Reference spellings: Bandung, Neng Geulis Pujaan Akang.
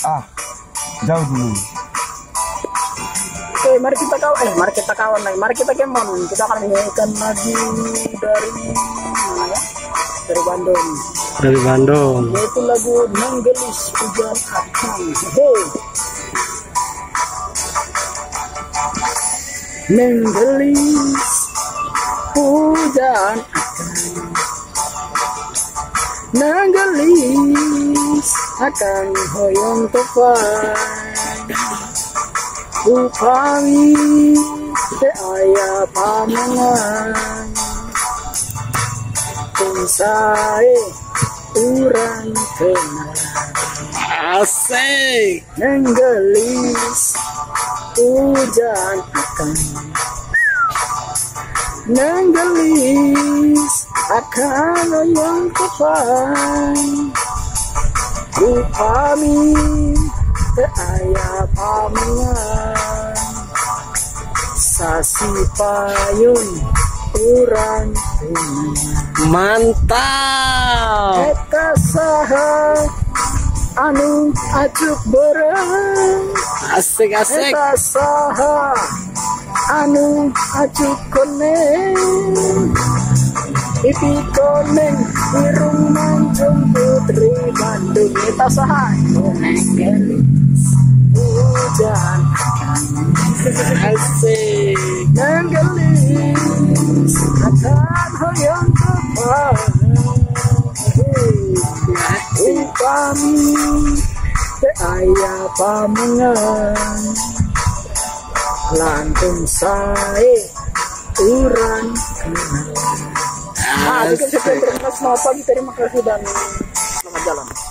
Ah, jauh dulu. Oke, mari kita kawan. Mari kita kemon. Kita akan menyanyikan lagi dari mana ya? Dari Bandung. Dari Bandung. Yaitu lagu Neng Geulis Pujaan Akang. Hey. Neng Geulis Pujaan Akang. Neng Geulis Akang hoyong tepang, upami te ayah pamangan, tungsai urang kenal. Asik. Neng Geulis Pujaan Akang. Neng Geulis Akang yang tepat, upami te ayah pamangan, sasi payun urang kuman. Mantap. Eta saha anu acuk bereng. Asik, asik. Eta saha anu acuk koneng. Ipi koneng irung mancung putri Bandung. Kita sahan Neng Geulis Pujaan Akang. Asik. Neng Geulis Akang hoyong tepang, upami te ayah pamangan, lantung sae urang kenal. Nah, jika kita terima kasih, terima kasih dan selamat jalan.